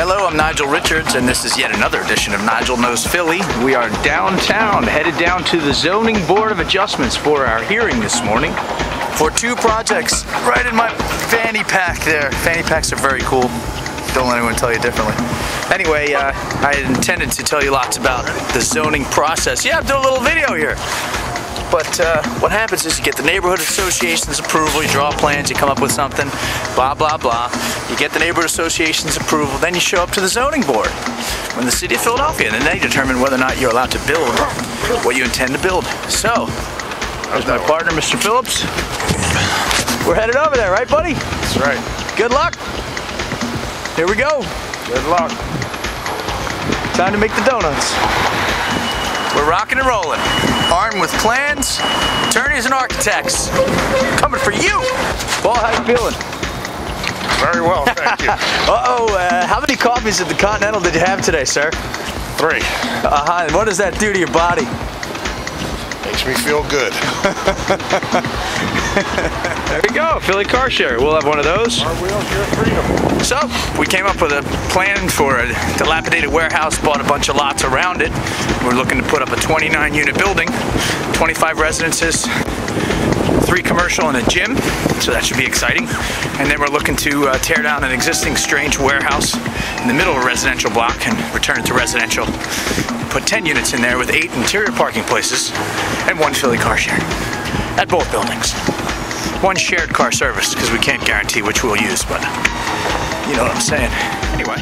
Hello, I'm Nigel Richards, and this is yet another edition of Nigel Knows Philly. We are downtown, headed down to the Zoning Board of Adjustments for our hearing this morning for two projects right in my fanny pack there. Fanny packs are very cool. Don't let anyone tell you differently. Anyway, I intended to tell you lots about the zoning process. Yeah, I'm doing a little video here. But what happens is you get the neighborhood association's approval, you draw plans, you come up with something, blah, blah, blah. You get the neighborhood association's approval, then you show up to the zoning board in the city of Philadelphia, and then they determine whether or not you're allowed to build what you intend to build. So, there's my partner, Mr. Phillips. We're headed over there, right, buddy? That's right. Good luck. Here we go. Good luck. Time to make the donuts. We're rocking and rolling, armed with plans, attorneys and architects, coming for you. Paul, how you feeling? Very well, thank you. How many coffees at the Continental did you have today, sir? 3. And what does that do to your body? Makes me feel good. There we go, Philly car share. We'll have one of those. Our wheels, your freedom. So, we came up with a plan for a dilapidated warehouse, bought a bunch of lots around it. We're looking to put up a 29-unit building, 25 residences, 3 commercial and a gym, so that should be exciting. And then we're looking to tear down an existing strange warehouse in the middle of a residential block and return it to residential. Put 10 units in there with 8 interior parking places and 1 Philly car share at both buildings. 1 shared car service, because we can't guarantee which we'll use, but you know what I'm saying. Anyway.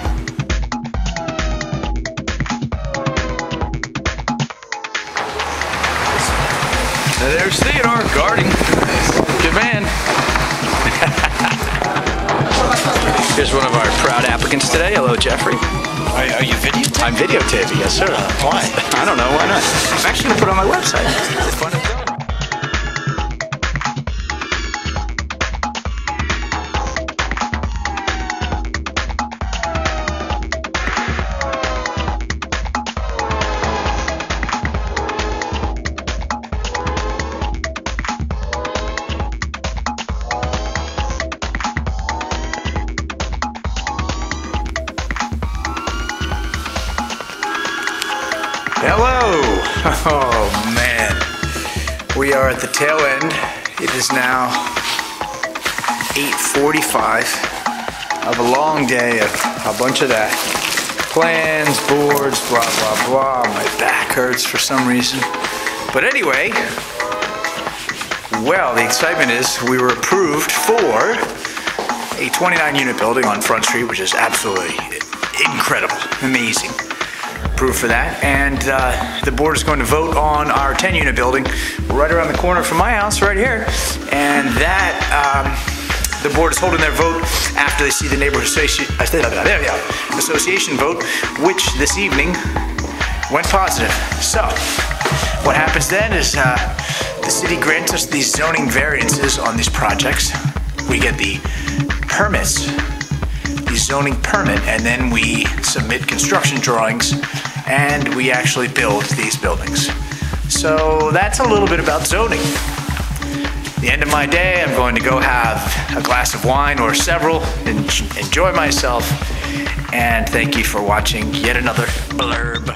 Now there's Theodore guarding. Good man. Here's one of our proud applicants today. Hello, Jeffrey. Are you videotaping? I'm videotaping, yes, sir. Why? I don't know. Why not? I'm actually going to put it on my website. It's fun and fun. Hello! Oh man, we are at the tail end. It is now 8:45 of a long day of a bunch of that. Plans, boards, blah, blah, blah. My back hurts for some reason. But anyway, well, the excitement is we were approved for a 29-unit building on Front Street, which is absolutely incredible, amazing. Approved for that, and the board is going to vote on our 10-unit building right around the corner from my house right here, and that the board is holding their vote after they see the neighborhood association vote, which this evening went positive. So what happens then is the city grants us these zoning variances on these projects. We get the permits, the zoning permit, and then we submit construction drawings and we actually build these buildings. So that's a little bit about zoning. At the end of my day, I'm going to go have a glass of wine or several and enjoy myself. And thank you for watching yet another blurb.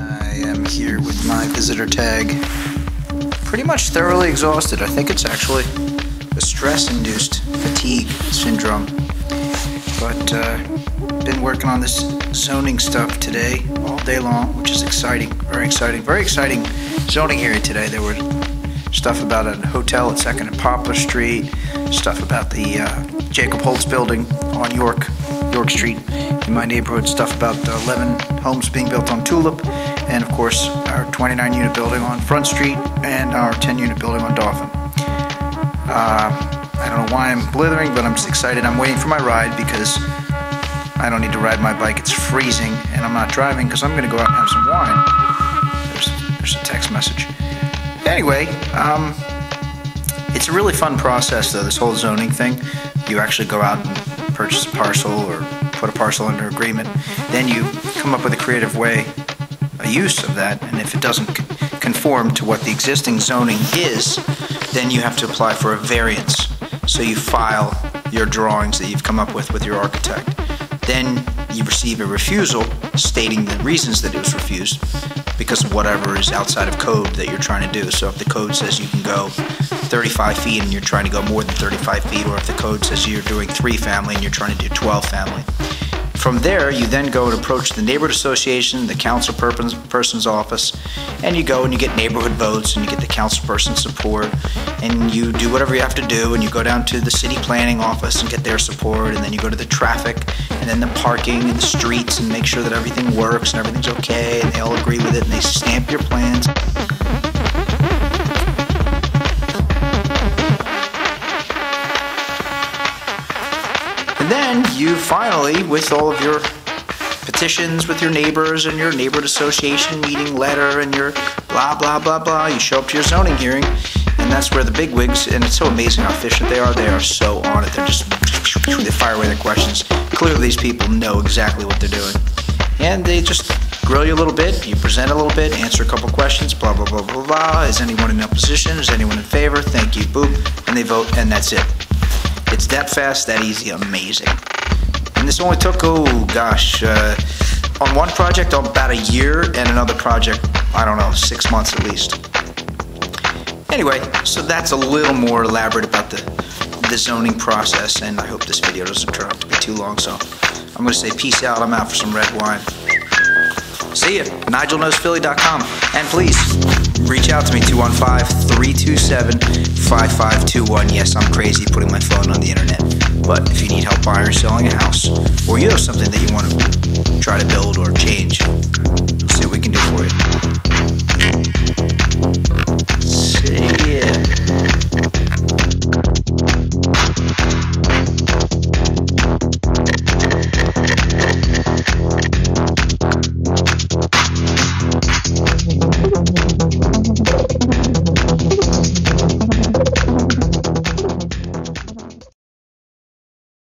I am here with my visitor tag. Pretty much thoroughly exhausted. I think it's actually a stress-induced fatigue syndrome. But been working on this zoning stuff today all day long, which is exciting. Very exciting. Very exciting zoning area today. There were stuff about a hotel at 2nd and Poplar Street, stuff about the Jacob Holtz building on York Street in my neighborhood, stuff about 11 homes being built on Tulip, and of course our 29-unit building on Front Street and our 10-unit building on Dauphin. I don't know why I'm blithering, but I'm just excited. I'm waiting for my ride because I don't need to ride my bike. It's freezing, and I'm not driving because I'm going to go out and have some wine. There's a text message. Anyway, it's a really fun process, though, this whole zoning thing. You actually go out and purchase a parcel or put a parcel under agreement, then you come up with a creative way, a use of that, and if it doesn't conform to what the existing zoning is, then you have to apply for a variance. So you file your drawings that you've come up with your architect. Then you receive a refusal stating the reasons that it was refused because of whatever is outside of code that you're trying to do. So if the code says you can go 35 feet and you're trying to go more than 35 feet, or if the code says you're doing 3 family and you're trying to do 12 family. From there, you then go and approach the neighborhood association, the council person's office, and you go and you get neighborhood votes and you get the council person's support, and you do whatever you have to do, and you go down to the city planning office and get their support, and then you go to the traffic, and then the parking and the streets, and make sure that everything works and everything's okay, and they all agree with it, and they stamp your plans. Then you finally, with all of your petitions with your neighbors and your neighborhood association meeting letter and your blah, blah, blah, blah, you show up to your zoning hearing, and that's where the bigwigs, and it's so amazing how efficient they are so on it. They're just, they fire away their questions. Clearly these people know exactly what they're doing. And they just grill you a little bit, you present a little bit, answer a couple questions, blah, blah, blah, blah, blah. Is anyone in opposition? Is anyone in favor? Thank you, boop. And they vote, and that's it. It's that fast, that easy, amazing. And this only took, on one project, about a year, and another project, I don't know, 6 months at least. Anyway, so that's a little more elaborate about the zoning process, and I hope this video doesn't turn out to be too long, so I'm gonna say peace out, I'm out for some red wine. See ya, NigelKnowsPhilly.com, and please, reach out to me, 215-327-5521. Yes, I'm crazy putting my phone on the internet. But if you need help buying or selling a house, or you have something that you want to try to build or change,